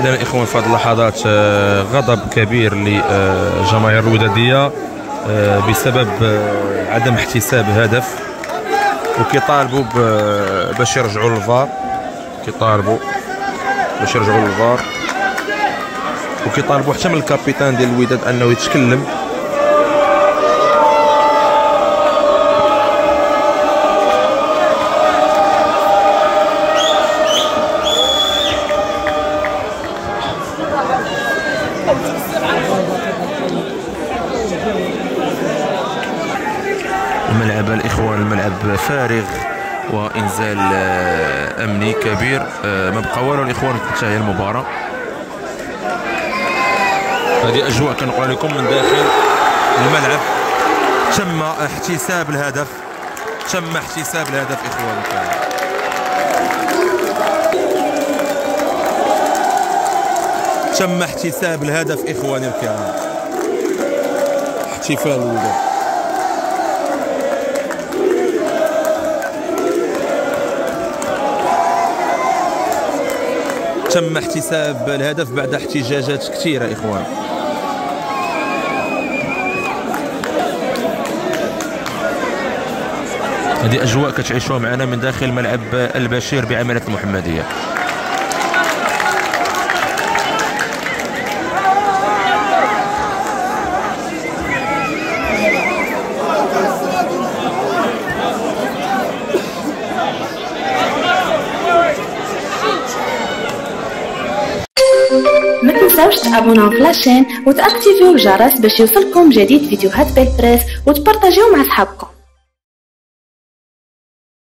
إذن الإخوان في هذه اللحظات غضب كبير للجماهير الودادية بسبب عدم احتساب هدف، وكيطالبوا باش يرجعوا للفار، كيطالبوا باش يرجعوا للفار، وكيطالبوا حتى من الكابيتان ديال الوداد أنه يتكلم. ملعب الاخوان الملعب فارغ وانزال امني كبير، ما بقى والو الاخوان تنتهي المباراه. هذه اجواء كنقول لكم من داخل الملعب. تم احتساب الهدف، تم احتساب الهدف اخوان. تم احتساب الهدف اخواني الكرام. احتفال الوداد. تم احتساب الهدف بعد احتجاجات كثيرة إخوان. هذه أجواء كتعيشوها معنا من داخل ملعب البشير بعملة المحمدية. ما تنساوش تابوناو في لاشين وتاكتيفيو الجرس باش يوصلكم جديد فيديوهات بلبريس وتبارطاجيو مع صحابكم.